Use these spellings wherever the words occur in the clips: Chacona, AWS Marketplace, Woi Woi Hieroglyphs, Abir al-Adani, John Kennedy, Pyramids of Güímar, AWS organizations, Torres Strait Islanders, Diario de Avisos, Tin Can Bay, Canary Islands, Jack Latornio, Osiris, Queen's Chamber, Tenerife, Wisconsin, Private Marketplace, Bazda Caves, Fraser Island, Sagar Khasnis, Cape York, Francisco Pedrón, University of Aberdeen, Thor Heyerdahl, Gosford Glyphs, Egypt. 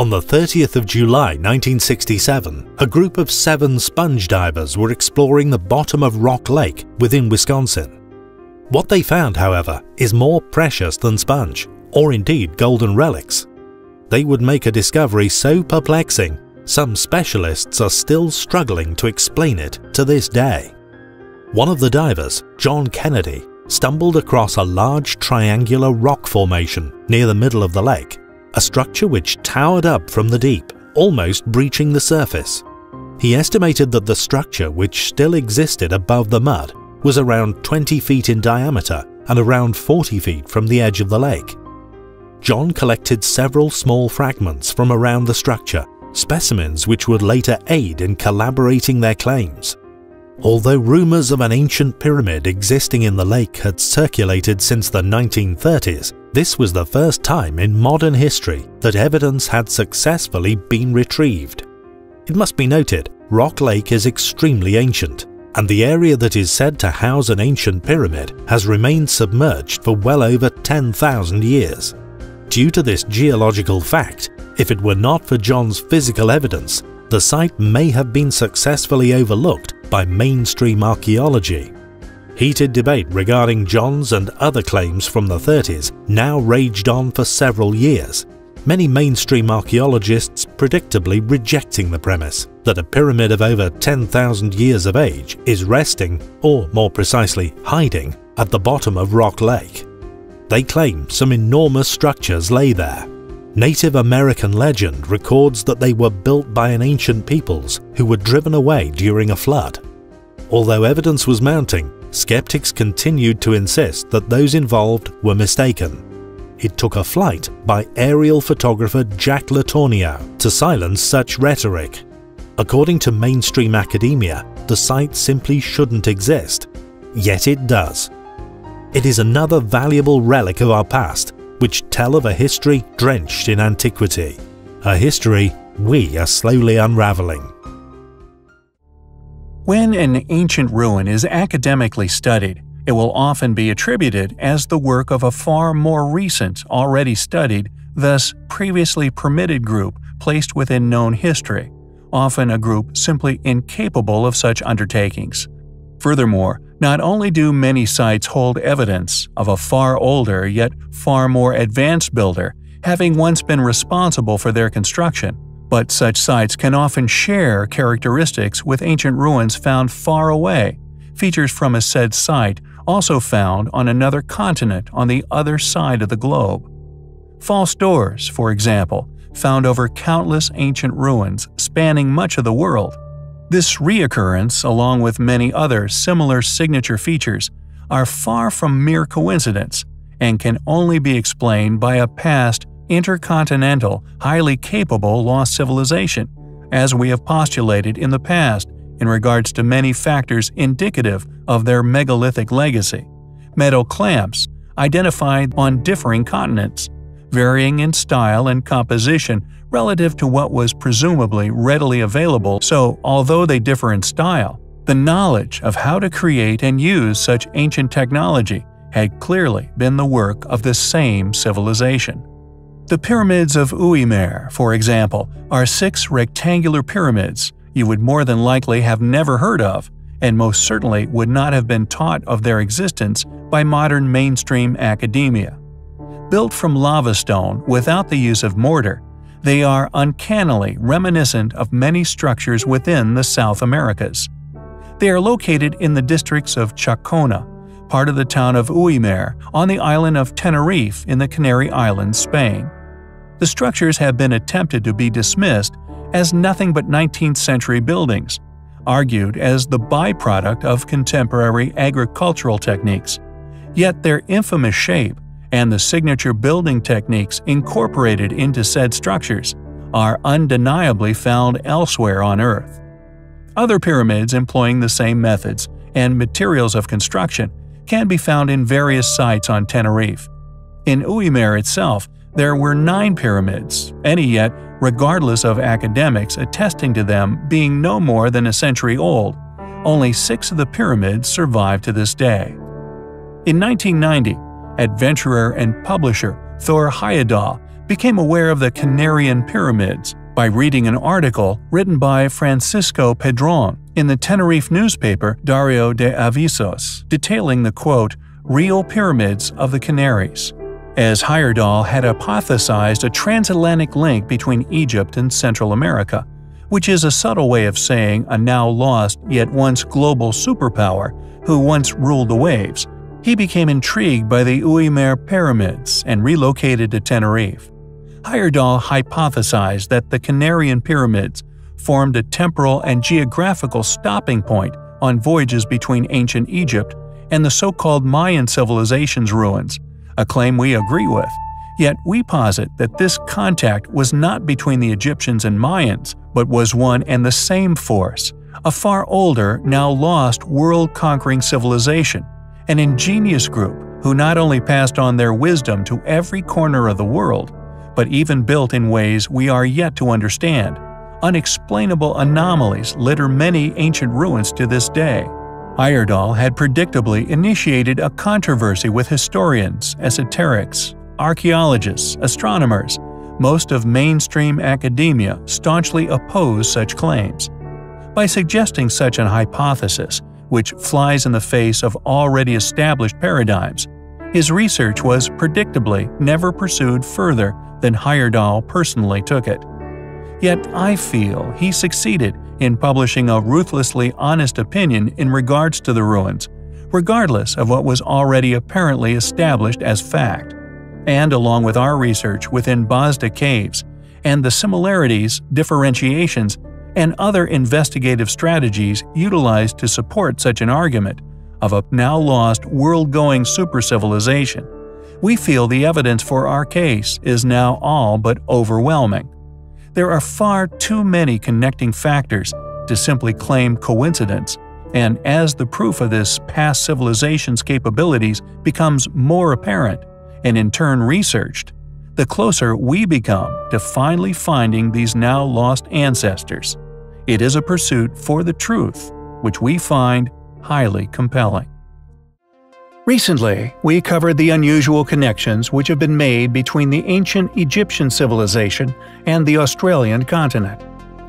On the 30th of July 1967, a group of 7 sponge divers were exploring the bottom of Rock Lake within Wisconsin. What they found, however, is more precious than sponge, or indeed golden relics. They would make a discovery so perplexing, some specialists are still struggling to explain it to this day. One of the divers, John Kennedy, stumbled across a large triangular rock formation near the middle of the lake, a structure which towered up from the deep, almost breaching the surface. He estimated that the structure, which still existed above the mud, was around 20 feet in diameter and around 40 feet from the edge of the lake. John collected several small fragments from around the structure, specimens which would later aid in corroborating their claims. Although rumours of an ancient pyramid existing in the lake had circulated since the 1930s, this was the first time in modern history that evidence had successfully been retrieved. It must be noted, Rock Lake is extremely ancient, and the area that is said to house an ancient pyramid has remained submerged for well over 10,000 years. Due to this geological fact, if it were not for John's physical evidence, the site may have been successfully overlooked by mainstream archaeology. Heated debate regarding John's and other claims from the 30s now raged on for several years, many mainstream archaeologists predictably rejecting the premise that a pyramid of over 10,000 years of age is resting, or more precisely hiding, at the bottom of Rock Lake. They claim some enormous structures lay there. Native American legend records that they were built by an ancient peoples who were driven away during a flood. Although evidence was mounting, skeptics continued to insist that those involved were mistaken. It took a flight by aerial photographer Jack Latornio to silence such rhetoric. According to mainstream academia, the site simply shouldn't exist. Yet it does. It is another valuable relic of our past, which tell of a history drenched in antiquity, a history we are slowly unraveling. When an ancient ruin is academically studied, it will often be attributed as the work of a far more recent, already studied, thus previously permitted group placed within known history, often a group simply incapable of such undertakings. Furthermore, not only do many sites hold evidence of a far older yet far more advanced builder having once been responsible for their construction, but such sites can often share characteristics with ancient ruins found far away, features from a said site also found on another continent on the other side of the globe. False doors, for example, found over countless ancient ruins spanning much of the world. This reoccurrence, along with many other similar signature features, are far from mere coincidence and can only be explained by a past, intercontinental, highly capable lost civilization, as we have postulated in the past in regards to many factors indicative of their megalithic legacy. Metal clamps, identified on differing continents, varying in style and composition relative to what was presumably readily available, so although they differ in style, the knowledge of how to create and use such ancient technology had clearly been the work of the same civilization. The Pyramids of Güímar, for example, are 6 rectangular pyramids you would more than likely have never heard of, and most certainly would not have been taught of their existence by modern mainstream academia. Built from lava stone without the use of mortar, they are uncannily reminiscent of many structures within the South Americas. They are located in the districts of Chacona, part of the town of Güímar, on the island of Tenerife in the Canary Islands, Spain. The structures have been attempted to be dismissed as nothing but 19th-century buildings, argued as the byproduct of contemporary agricultural techniques. Yet their infamous shape and the signature building techniques incorporated into said structures are undeniably found elsewhere on Earth. Other pyramids employing the same methods and materials of construction can be found in various sites on Tenerife. In Güímar itself, there were 9 pyramids, any yet, regardless of academics attesting to them being no more than a century old, only 6 of the pyramids survive to this day. In 1990, adventurer and publisher Thor Heyerdahl became aware of the Canarian pyramids by reading an article written by Francisco Pedrón in the Tenerife newspaper Diario de Avisos, detailing the, quote, real pyramids of the Canaries, as Heyerdahl had hypothesized a transatlantic link between Egypt and Central America, which is a subtle way of saying a now lost yet once global superpower who once ruled the waves. He became intrigued by the Güímar pyramids and relocated to Tenerife. Heyerdahl hypothesized that the Canarian pyramids formed a temporal and geographical stopping point on voyages between ancient Egypt and the so-called Mayan civilization's ruins, a claim we agree with. Yet we posit that this contact was not between the Egyptians and Mayans, but was one and the same force, a far older, now lost world-conquering civilization, an ingenious group who not only passed on their wisdom to every corner of the world, but even built in ways we are yet to understand. Unexplainable anomalies litter many ancient ruins to this day. Heyerdahl had predictably initiated a controversy with historians, esoterics, archaeologists, astronomers. Most of mainstream academia staunchly opposed such claims. By suggesting such an hypothesis, which flies in the face of already established paradigms, his research was predictably never pursued further than Heyerdahl personally took it. Yet I feel he succeeded in publishing a ruthlessly honest opinion in regards to the ruins, regardless of what was already apparently established as fact. And along with our research within Bazda Caves and the similarities, differentiations, and other investigative strategies utilized to support such an argument of a now-lost world-going super-civilization, we feel the evidence for our case is now all but overwhelming. There are far too many connecting factors to simply claim coincidence, and as the proof of this past civilization's capabilities becomes more apparent, and in turn researched, the closer we become to finally finding these now-lost ancestors. It is a pursuit for the truth, which we find highly compelling. Recently, we covered the unusual connections which have been made between the ancient Egyptian civilization and the Australian continent.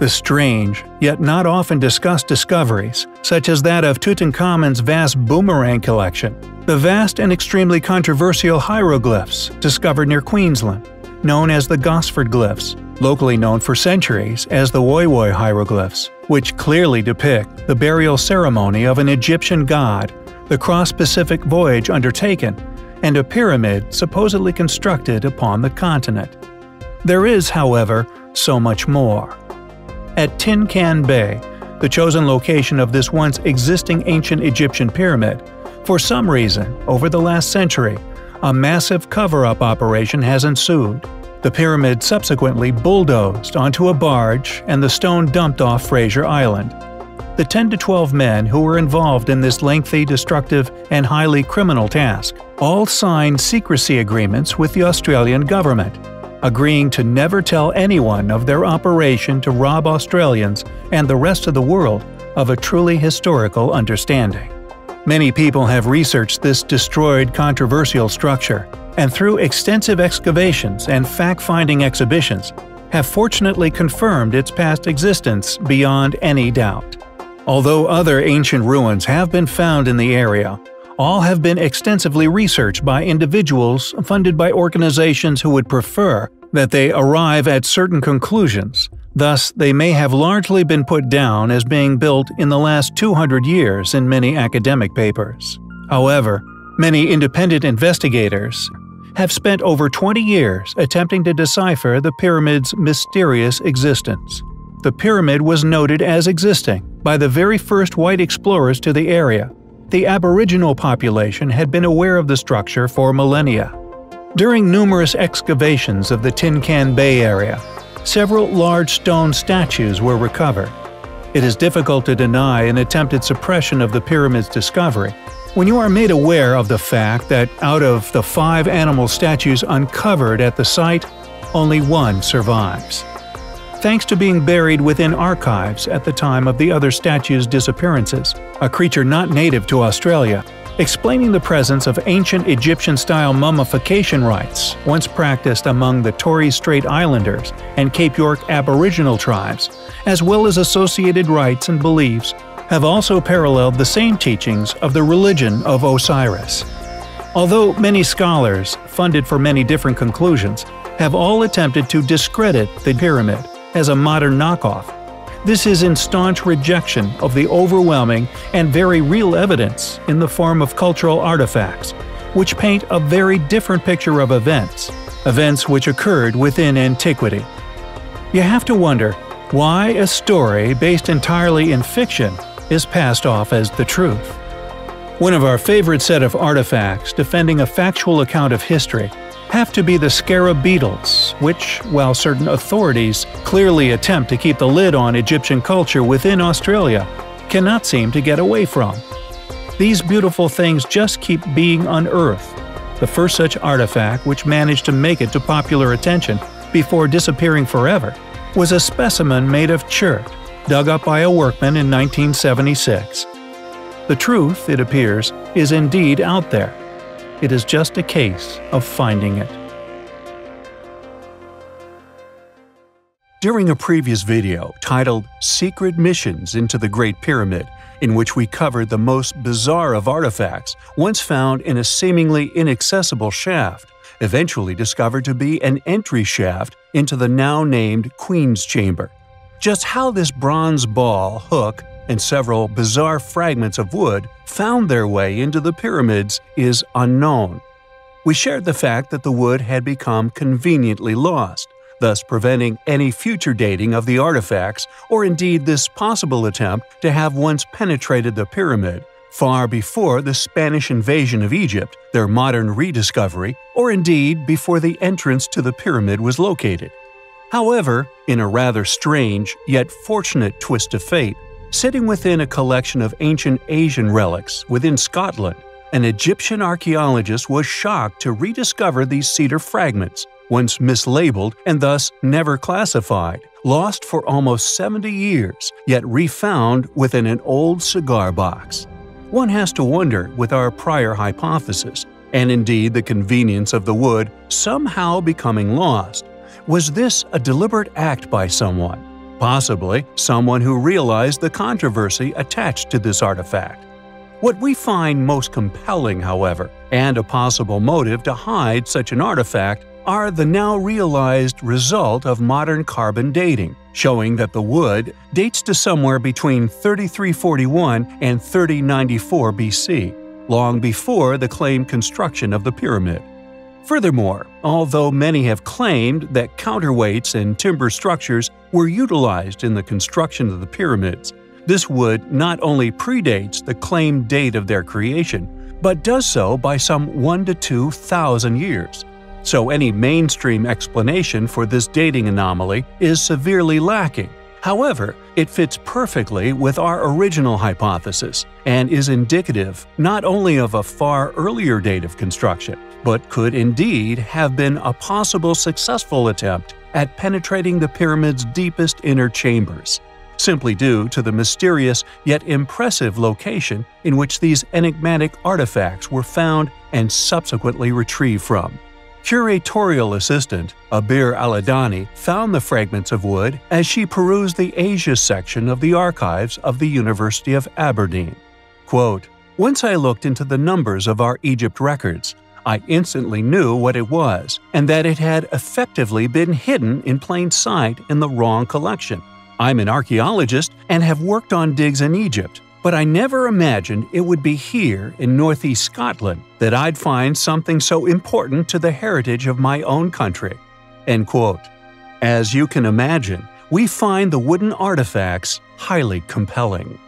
The strange, yet not often discussed discoveries, such as that of Tutankhamen's vast boomerang collection, the vast and extremely controversial hieroglyphs discovered near Queensland, known as the Gosford Glyphs, locally known for centuries as the Woi Woi Hieroglyphs, which clearly depict the burial ceremony of an Egyptian god, the cross-Pacific voyage undertaken, and a pyramid supposedly constructed upon the continent. There is, however, so much more. At Tin Can Bay, the chosen location of this once existing ancient Egyptian pyramid, for some reason, over the last century, a massive cover-up operation has ensued. The pyramid subsequently bulldozed onto a barge and the stone dumped off Fraser Island. The 10 to 12 men who were involved in this lengthy, destructive, and highly criminal task all signed secrecy agreements with the Australian government, agreeing to never tell anyone of their operation to rob Australians and the rest of the world of a truly historical understanding. Many people have researched this destroyed controversial structure, and through extensive excavations and fact-finding exhibitions, have fortunately confirmed its past existence beyond any doubt. Although other ancient ruins have been found in the area, all have been extensively researched by individuals funded by organizations who would prefer that they arrive at certain conclusions. Thus, they may have largely been put down as being built in the last 200 years in many academic papers. However, many independent investigators have spent over 20 years attempting to decipher the pyramid's mysterious existence. The pyramid was noted as existing by the very first white explorers to the area. The Aboriginal population had been aware of the structure for millennia. During numerous excavations of the Tin Can Bay area, several large stone statues were recovered. It is difficult to deny an attempted suppression of the pyramid's discovery when you are made aware of the fact that out of the 5 animal statues uncovered at the site, only one survives. Thanks to being buried within archives at the time of the other statues' disappearances, a creature not native to Australia, explaining the presence of ancient Egyptian-style mummification rites once practiced among the Torres Strait Islanders and Cape York Aboriginal tribes, as well as associated rites and beliefs, have also paralleled the same teachings of the religion of Osiris. Although many scholars, funded for many different conclusions, have all attempted to discredit the pyramid as a modern knockoff, this is in staunch rejection of the overwhelming and very real evidence in the form of cultural artifacts, which paint a very different picture of events which occurred within antiquity. You have to wonder why a story based entirely in fiction is passed off as the truth. One of our favorite set of artifacts defending a factual account of history have to be the scarab beetles, which, while certain authorities clearly attempt to keep the lid on Egyptian culture within Australia, cannot seem to get away from. These beautiful things just keep being unearthed, the first such artifact which managed to make it to popular attention before disappearing forever was a specimen made of chert, dug up by a workman in 1976. The truth, it appears, is indeed out there. It is just a case of finding it. During a previous video titled Secret Missions into the Great Pyramid, in which we covered the most bizarre of artifacts once found in a seemingly inaccessible shaft, eventually discovered to be an entry shaft into the now-named Queen's Chamber. Just how this bronze ball, hook, and several bizarre fragments of wood found their way into the pyramids is unknown. We shared the fact that the wood had become conveniently lost, thus preventing any future dating of the artifacts or indeed this possible attempt to have once penetrated the pyramid, far before the Spanish invasion of Egypt, their modern rediscovery, or indeed before the entrance to the pyramid was located. However, in a rather strange yet fortunate twist of fate, sitting within a collection of ancient Asian relics within Scotland, an Egyptian archaeologist was shocked to rediscover these cedar fragments, once mislabeled and thus never classified, lost for almost 70 years, yet refound within an old cigar box. One has to wonder, with our prior hypothesis, and indeed the convenience of the wood somehow becoming lost, was this a deliberate act by someone? Possibly someone who realized the controversy attached to this artifact. What we find most compelling, however, and a possible motive to hide such an artifact are the now-realized result of modern carbon dating, showing that the wood dates to somewhere between 3341 and 3094 BC, long before the claimed construction of the pyramid. Furthermore, although many have claimed that counterweights and timber structures were utilized in the construction of the pyramids, this wood not only predates the claimed date of their creation, but does so by some 1,000 to 2,000 years. So any mainstream explanation for this dating anomaly is severely lacking. However, it fits perfectly with our original hypothesis and is indicative not only of a far earlier date of construction, but could indeed have been a possible successful attempt at penetrating the pyramid's deepest inner chambers, simply due to the mysterious yet impressive location in which these enigmatic artifacts were found and subsequently retrieved from. Curatorial assistant Abir al-Adani found the fragments of wood as she perused the Asia section of the archives of the University of Aberdeen. Quote, "Once I looked into the numbers of our Egypt records, I instantly knew what it was and that it had effectively been hidden in plain sight in the wrong collection. I'm an archaeologist and have worked on digs in Egypt, but I never imagined it would be here in northeast Scotland that I'd find something so important to the heritage of my own country." End quote. As you can imagine, we find the wooden artifacts highly compelling.